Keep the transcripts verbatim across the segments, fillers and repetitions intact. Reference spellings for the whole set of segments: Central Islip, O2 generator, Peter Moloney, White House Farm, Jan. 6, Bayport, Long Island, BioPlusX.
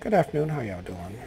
Good afternoon, how y'all doing?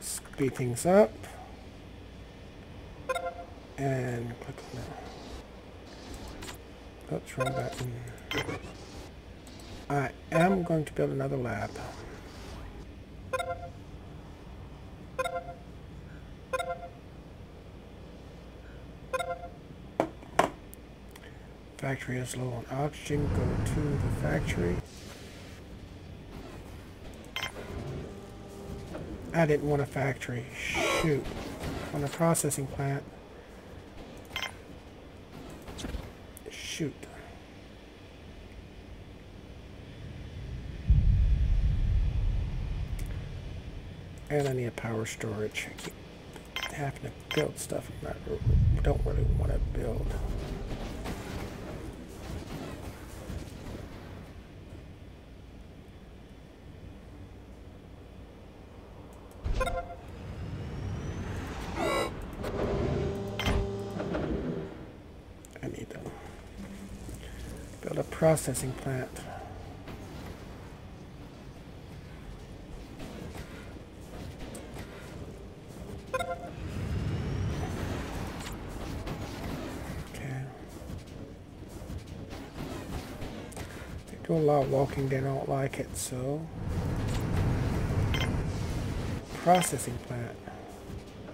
Speed things up. And click now. Let's run that in. I am going to build another lab. Factory is low on oxygen. Go to the factory. I didn't want a factory. Shoot. On a processing plant. Shoot. And I need a power storage. I keep having to build stuff I don't really want to build. Processing plant. Okay. They do a lot of walking, they don't like it, so. Processing plant.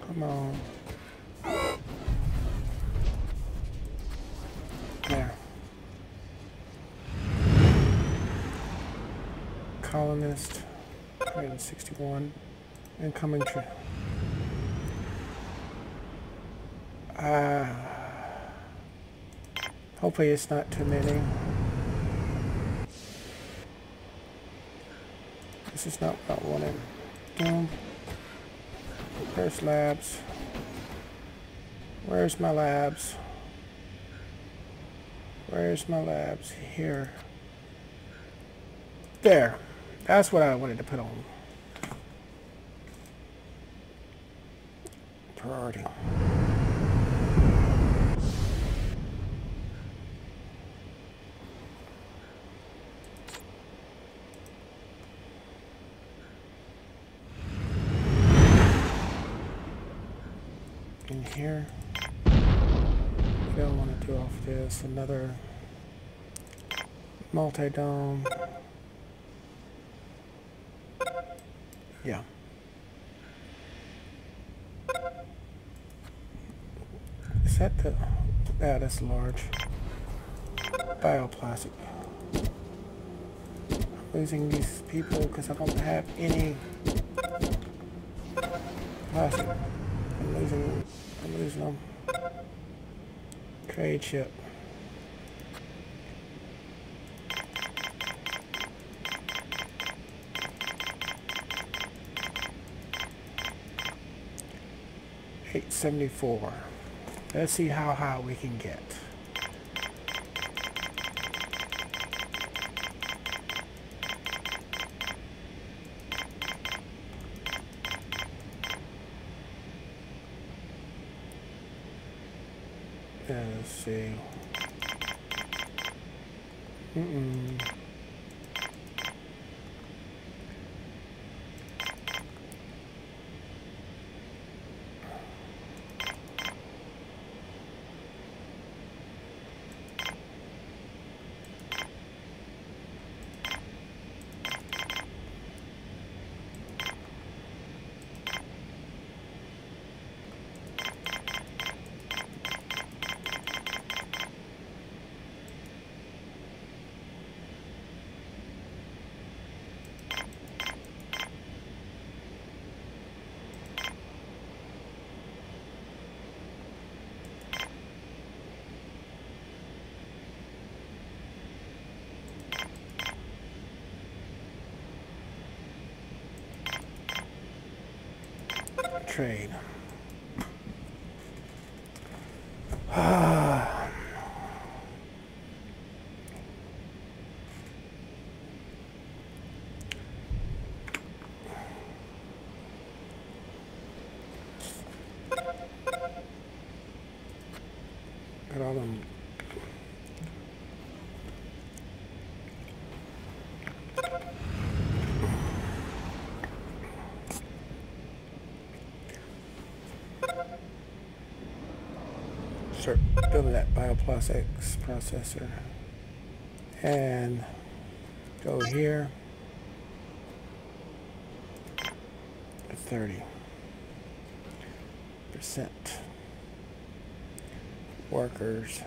Come on. Colonist, one sixty-one, incoming tree. Ah, hopefully it's not too many. This is not what I wanted. Boom. Where's labs? Where's my labs? Where's my labs? Here. There. That's what I wanted to put on. Priority. In here. I don't want to do off this. Another multi-dome. Yeah. Is that the... that is large. BioPlusX. I'm losing these people because I don't have any plastic. I'm losing... I'm losing them. Trade ship. eight seventy-four. Let's see how high we can get. Let's see. Mm-mm. Trade. Ah. Got all them. insert go to that BioPlusX processor and go here at thirty percent. Workers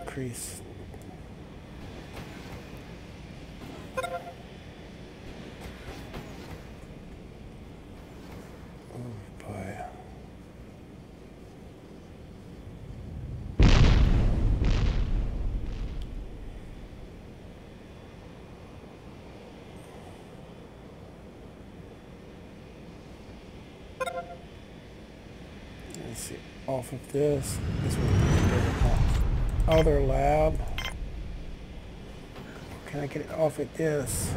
increase. See, off of this, this one, other lab. Can I get it off of this?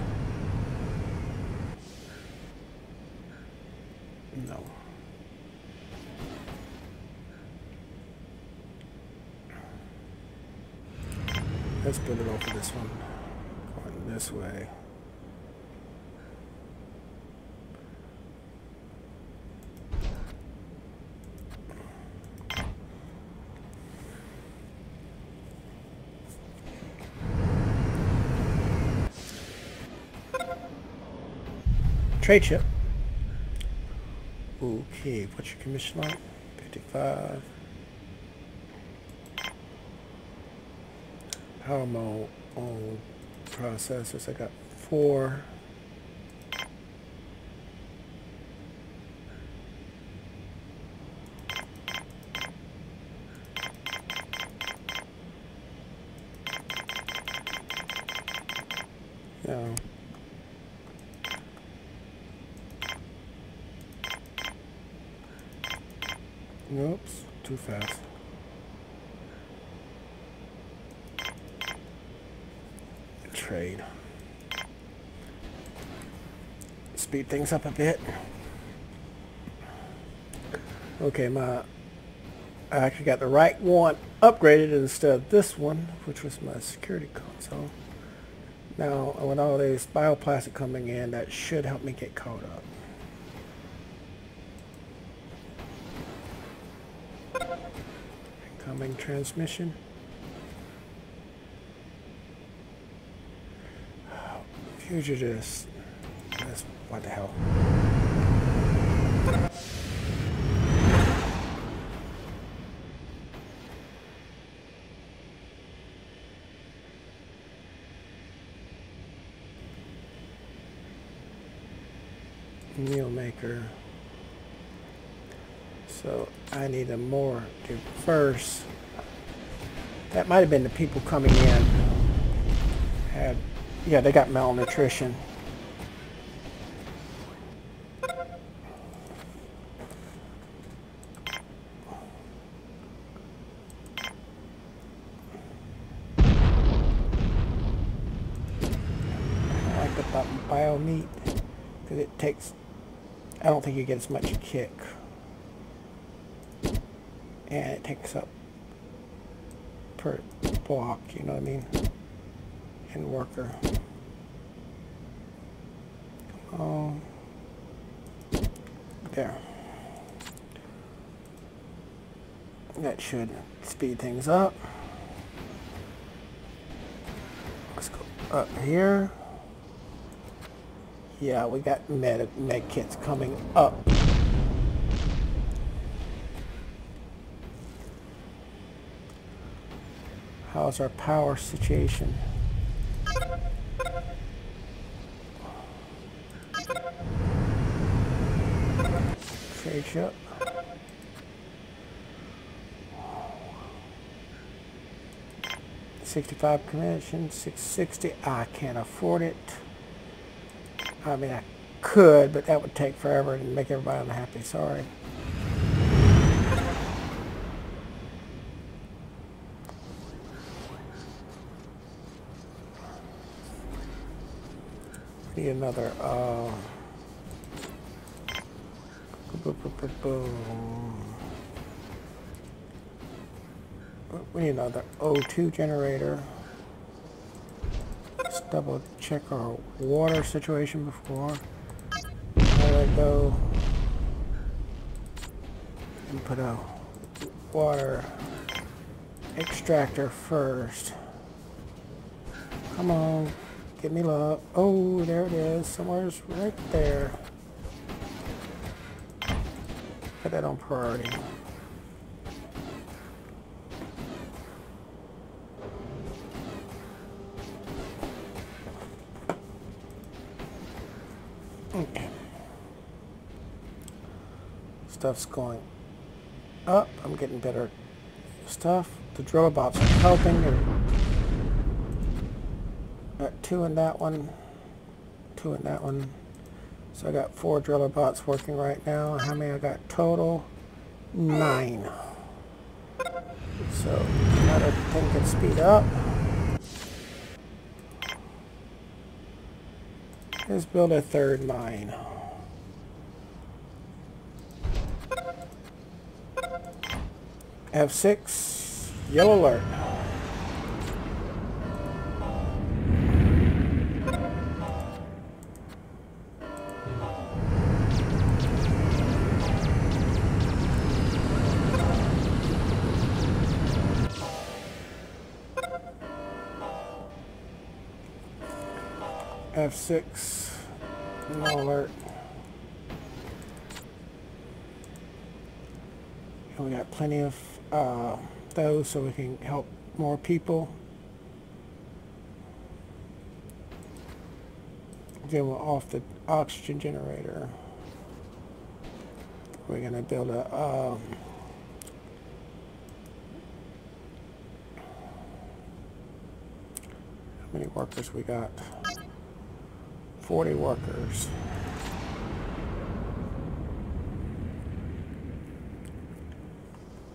No. Let's put it off of this one. Going this way. Trade chip. Okay, what's your commission line? fifty-five. How are my old processors? I got four. No. Oops, too fast. Trade. Speed things up a bit. Okay, my I actually got the right one upgraded instead of this one, which was my security console. Now, with all this bioplastic coming in, that should help me get caught up. Coming transmission. Fugitives. That's what the hell. Meal maker. So I need a more diverse. That might have been the people coming in. Had, yeah, they got malnutrition. I like the bio meat because it takes. I don't think you get as much kick. And it takes up per block, you know what I mean? And worker. Come on. There. That should speed things up. Let's go up here. Yeah, we got med, med kits coming up. How's our power situation? Trade ship. sixty-five commission, six sixty. I can't afford it. I mean, I could, but that would take forever and make everybody unhappy. Sorry. Another uh, we need another O two generator. Let's double check our water situation before. There we go. And put a water extractor first. Come on, give me love. Oh, there it is. Somewhere's right there. Put that on priority. Okay. Stuff's going up. I'm getting better stuff. The drill bots are helping. Got two in that one, two in that one. So I got four driller bots working right now. How many I got total? Nine. So another thing can speed up. Let's build a third mine. F six, yellow alert. F six, no alert. And we got plenty of uh, those so we can help more people. Then we're off the oxygen generator. We're going to build a um, how many workers we got? forty workers.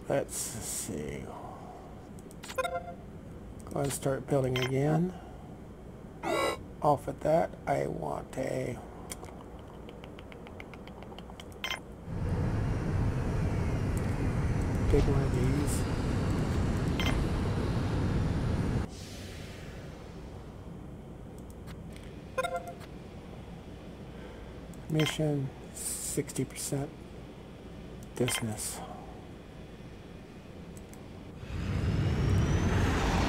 Let's see. Go ahead and start building again. Off of that, I want a big one of these. Mission, sixty percent distance.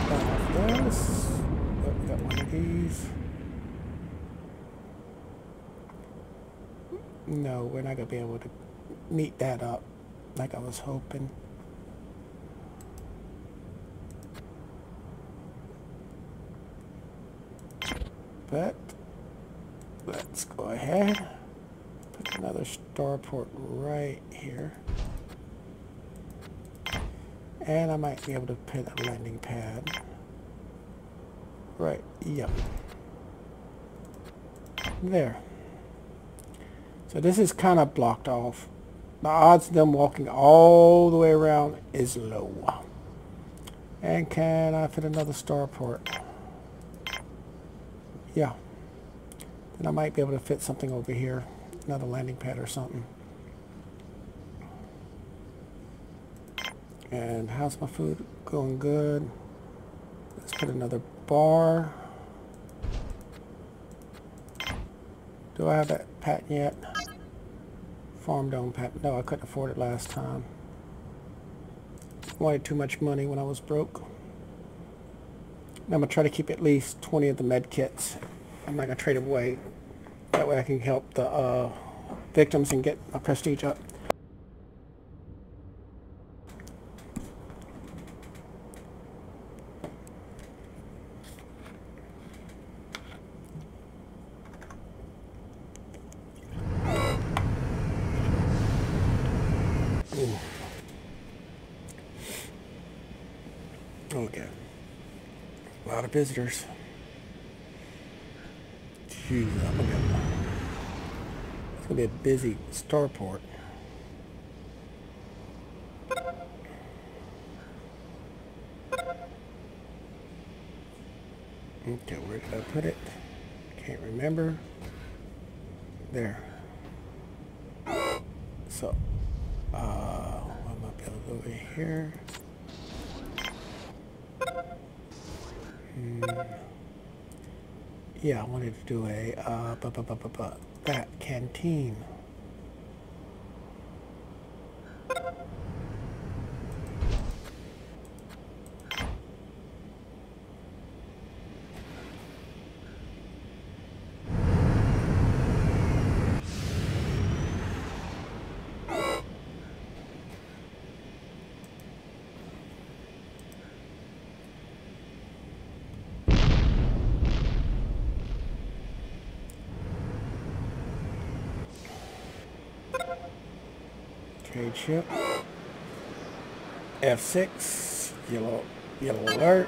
Got this. Got one of these. No, we're not going to be able to meet that up like I was hoping. But let's go ahead. Another starport right here, and I might be able to put a landing pad right, yep, there. So this is kind of blocked off. The odds of them walking all the way around is low. And can I fit another starport? Yeah, then I might be able to fit something over here. Another landing pad or something. And how's my food going? Good. Let's put another bar. Do I have that patent yet? Farm dome patent. No, I couldn't afford it last time. I wanted too much money when I was broke. And I'm gonna try to keep at least twenty of the med kits. I'm not gonna trade them away. That way I can help the uh, victims and get my prestige up. Ooh. Okay. A lot of visitors. Jeez, I'm gonna get It's going to be a busy starport. Okay, where did I put it? Can't remember. There. So, uh, I'm going to build over here. Hmm. Yeah, I wanted to do a uh, bu bu bu bu bu that canteen. cascade ship. F six, yellow, yellow alert.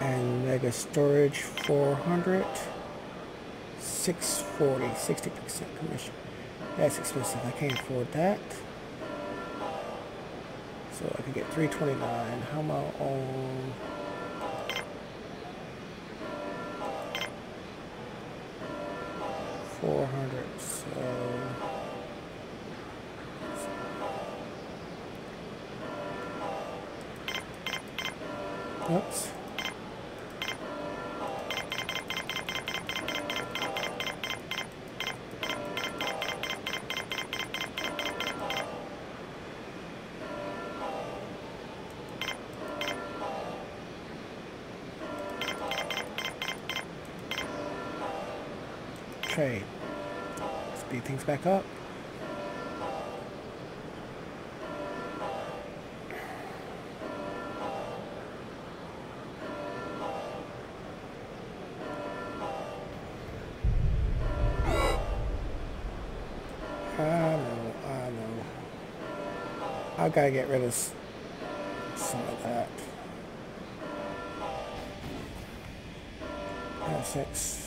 And mega storage four hundred. six forty, sixty percent commission. That's expensive. I can't afford that. So I can get three twenty-nine. How am I on? four hundred. So oops. Trade. Speed things back up. I know, I know. I gotta get rid of some of that. F six.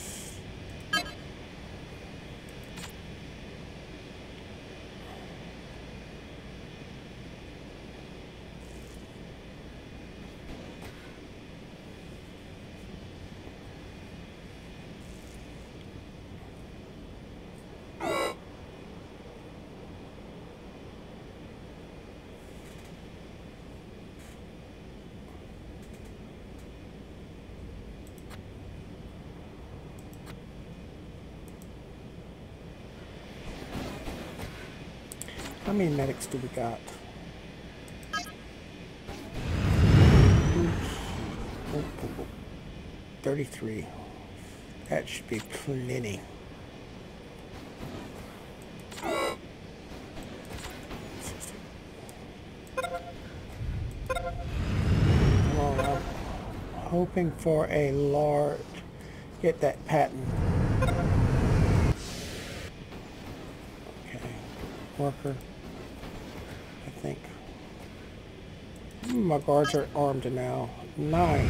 How many medics do we got? thirty-three. That should be plenty. Come on, I'm hoping for a large. Get that patent. Okay. Worker. Think. My guards are armed now. Nine.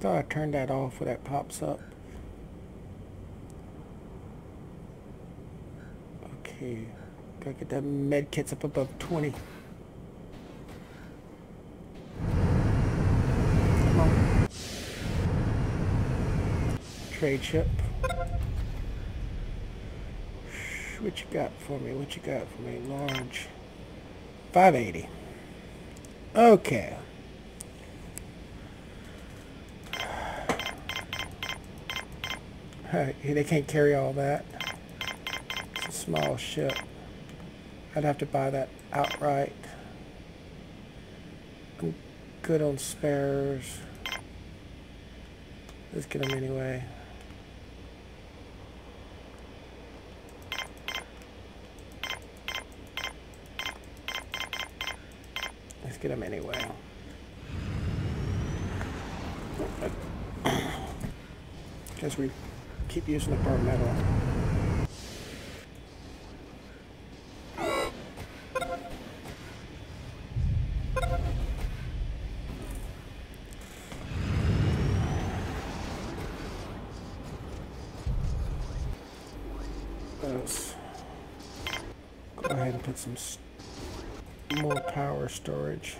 Thought I turned that off when that pops up. Okay. Gotta get that med kits up above twenty. Trade ship. What you got for me? What you got for me? Large. five eighty. Okay. Alright, they can't carry all that. It's a small ship. I'd have to buy that outright. I'm good on spares. Let's get them anyway. Let's get them anyway. Because we keep using the burn metal. Let's go ahead and put some more power storage.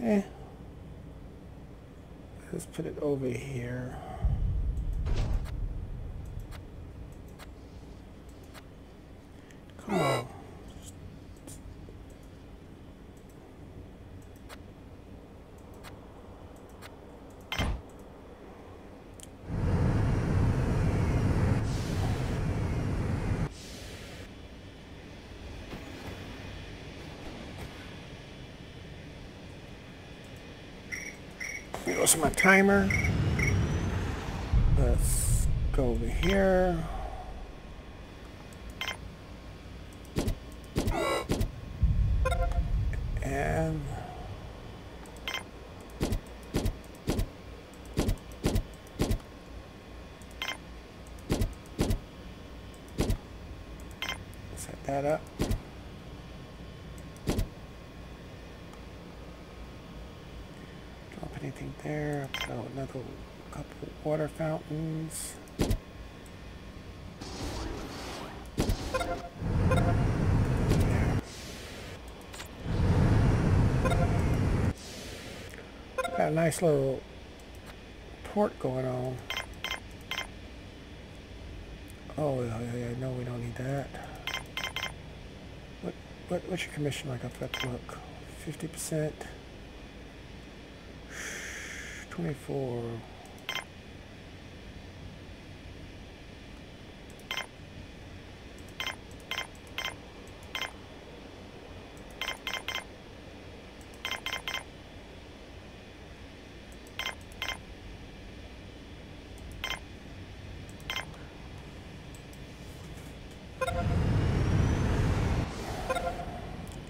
Eh. Let's put it over here. Come on. There goes my timer. Let's go over here. Satara. Drop anything there. Throw another couple water fountains. There. Got a nice little port going on. Oh, yeah, yeah, no, we don't need that. What, what, what's your commission like off that book? fifty percent. twenty-four.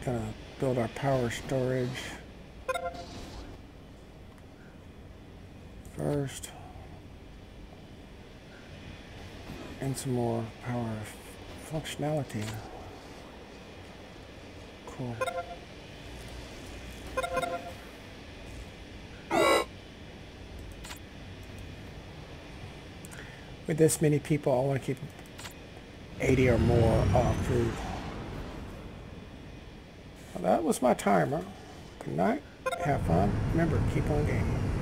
Gonna build our power storage first, and some more power functionality. Cool. With this many people, I want to keep eighty or more uh, food. That was my timer. Good night. Have fun. Remember, keep on gaming.